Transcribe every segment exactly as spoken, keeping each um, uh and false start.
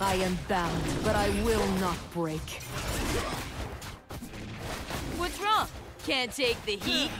I am bound, but I will not break. What's wrong? Can't take the heat?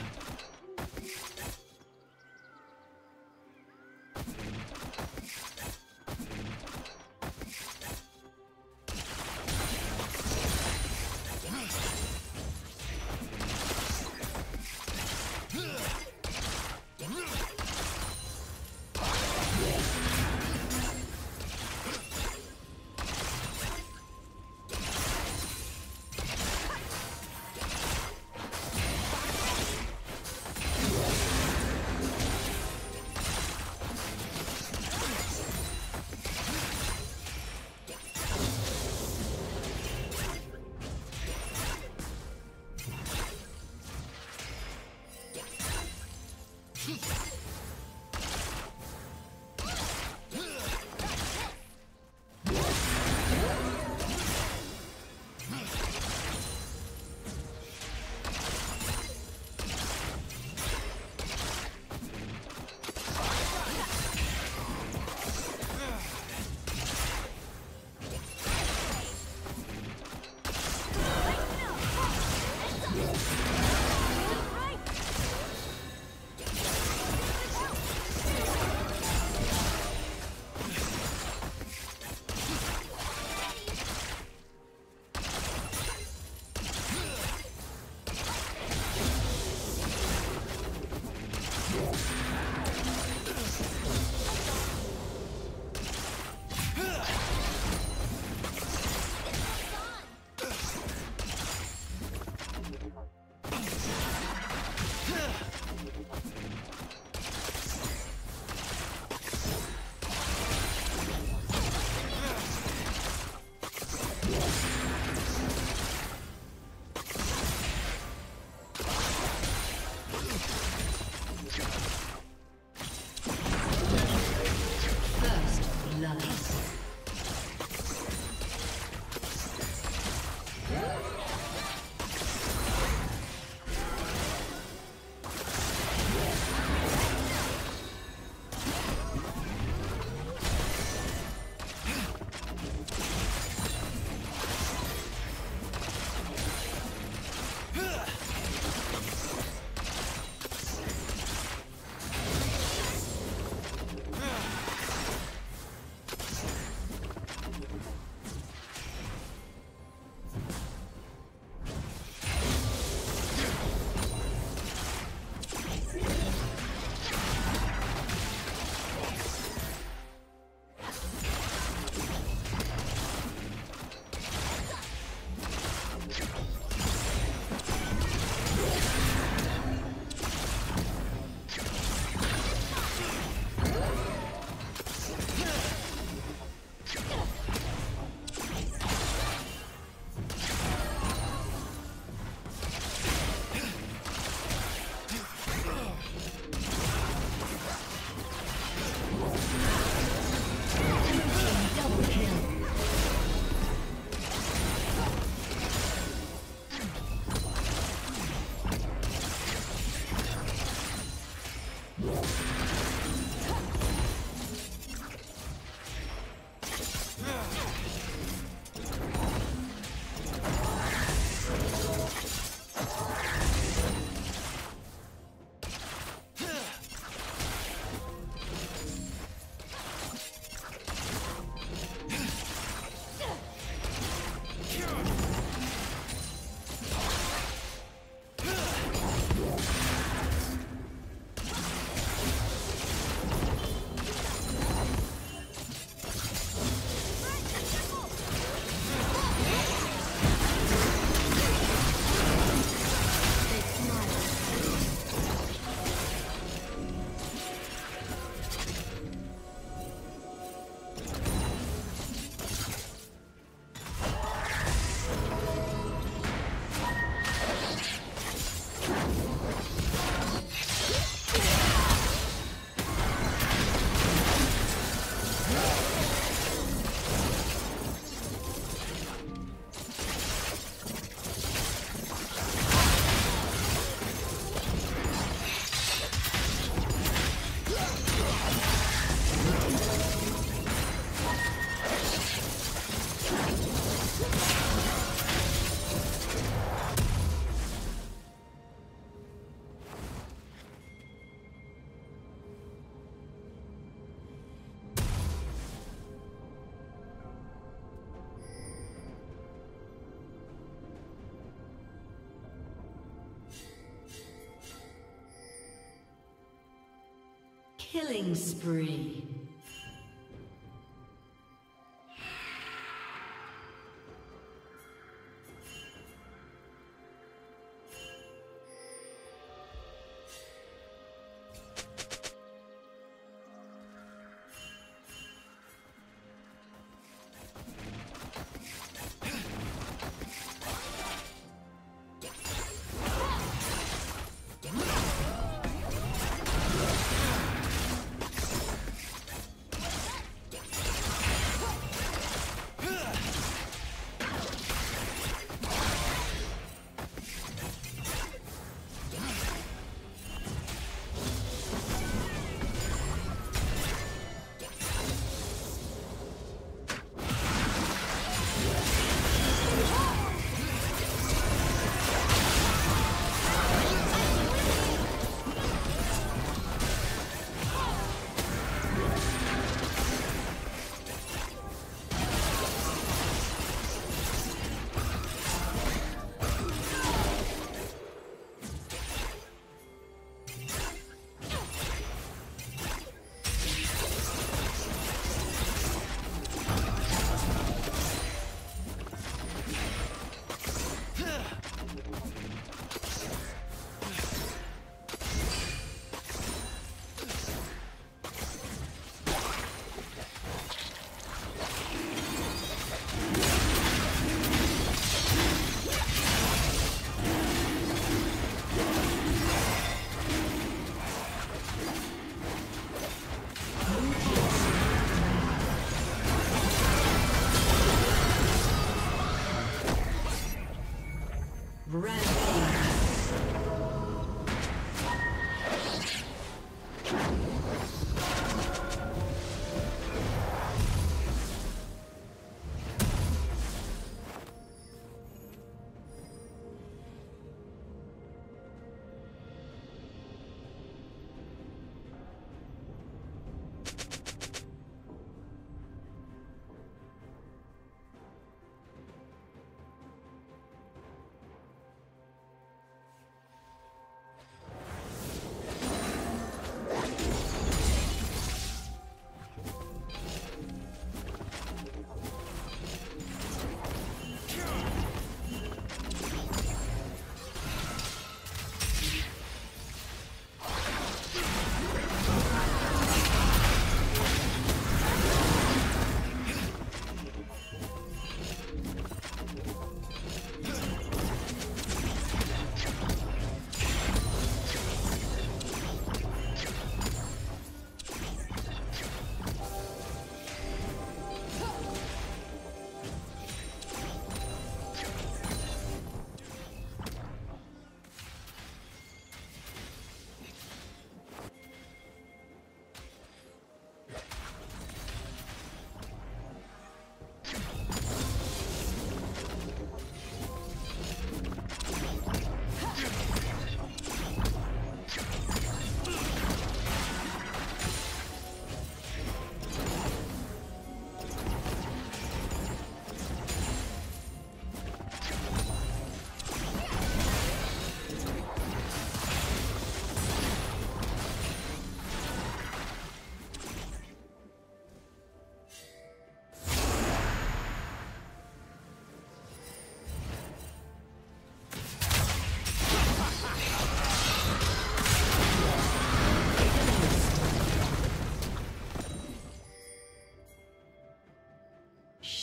Killing spree.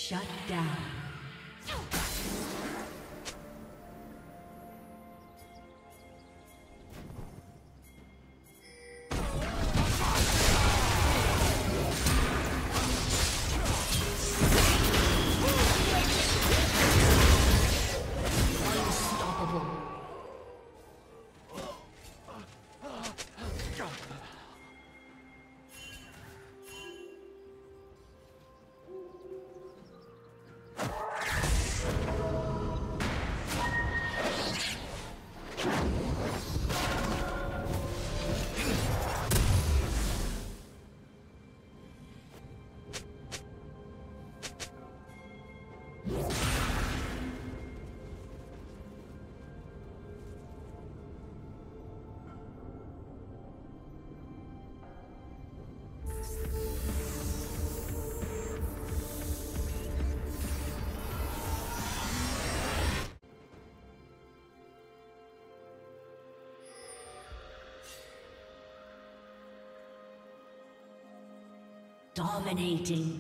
Shut down. Dominating.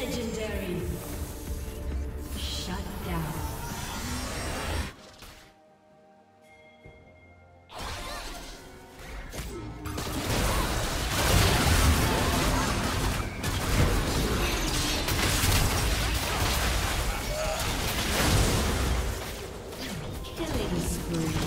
Legendary. Shut down. Killing spree.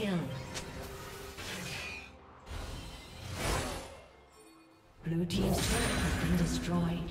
kill. Blue team's turret has been destroyed.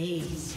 Aced.